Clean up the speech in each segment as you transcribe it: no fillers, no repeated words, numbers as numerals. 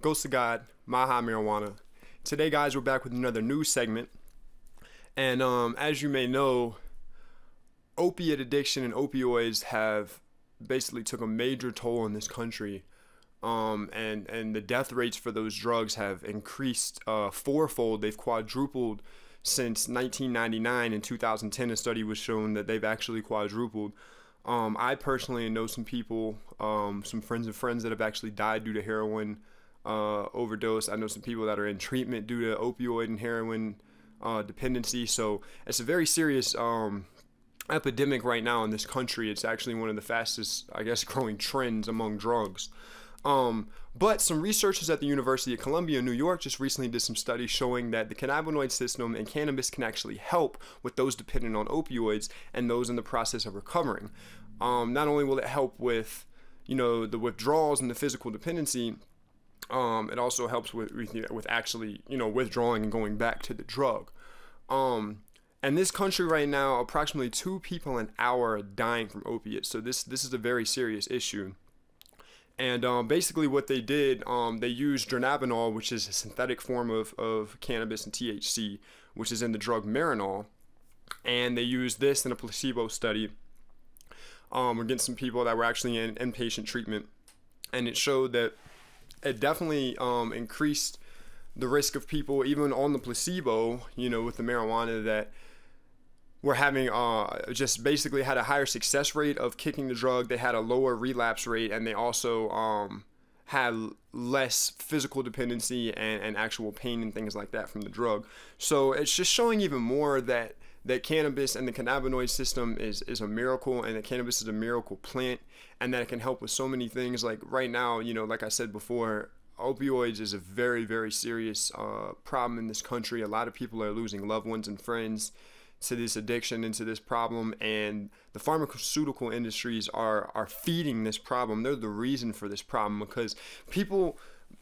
Ghosts of God, Maha Marijuana. Today, guys, we're back with another news segment. And as you may know, opiate addiction and opioids have basically took a major toll in this country. And the death rates for those drugs have increased fourfold. They've quadrupled since 1999. In 2010, a study was shown that they've actually quadrupled. I personally know some people, some friends that have actually died due to heroin overdose. I know some people that are in treatment due to opioid and heroin dependency. So it's a very serious epidemic right now in this country. It's actually one of the fastest, I guess, growing trends among drugs. But some researchers at the University of Columbia in New York just recently did some studies showing that the cannabinoid system and cannabis can actually help with those dependent on opioids and those in the process of recovering. Not only will it help with, you know, the withdrawals and the physical dependency, it also helps with actually, you know, withdrawing and going back to the drug. In this country right now, approximately 2 people an hour are dying from opiates. So this is a very serious issue. And basically what they did, they used dronabinol, which is a synthetic form of cannabis, and THC, which is in the drug Marinol. And they used this in a placebo study against some people that were actually in inpatient treatment. And it showed that it definitely increased the risk of people, even on the placebo, you know, with the marijuana, that were having just basically had a higher success rate of kicking the drug. They had a lower relapse rate, and they also had less physical dependency and actual pain and things like that from the drug. So it's just showing even more that cannabis and the cannabinoid system is a miracle, and that cannabis is a miracle plant, and that it can help with so many things. Like right now, you know, like I said before, opioids is a very, very serious problem in this country. A lot of people are losing loved ones and friends to this addiction and to this problem, and the pharmaceutical industries are feeding this problem. They're the reason for this problem, because people,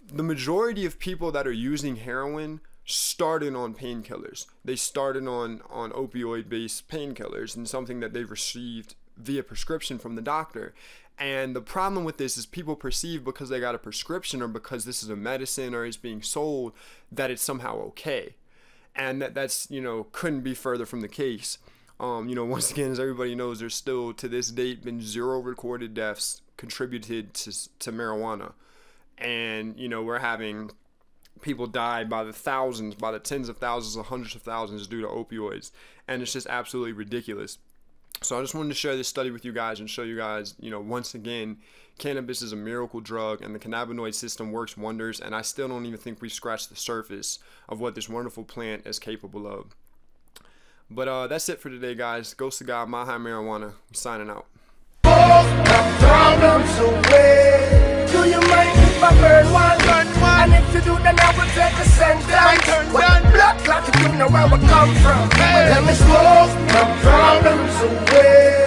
the majority of people that are using heroin started on painkillers. They started on opioid-based painkillers and something that they've received via prescription from the doctor. And the problem with this is people perceive, because they got a prescription, or because this is a medicine, or it's being sold, that it's somehow okay. And that's, you know, couldn't be further from the case. You know, once again, as everybody knows, there's still, to this date, been 0 recorded deaths contributed to marijuana. And, you know, we're having people die by the thousands, by the tens of thousands, the hundreds of thousands due to opioids. And it's just absolutely ridiculous. So I just wanted to share this study with you guys and show you guys, you know, once again, cannabis is a miracle drug, and the cannabinoid system works wonders, and I still don't even think we scratched the surface of what this wonderful plant is capable of. But that's it for today, guys. Ghosts of God, Maha Marijuana. I'm signing out. Let me smoke my problems away.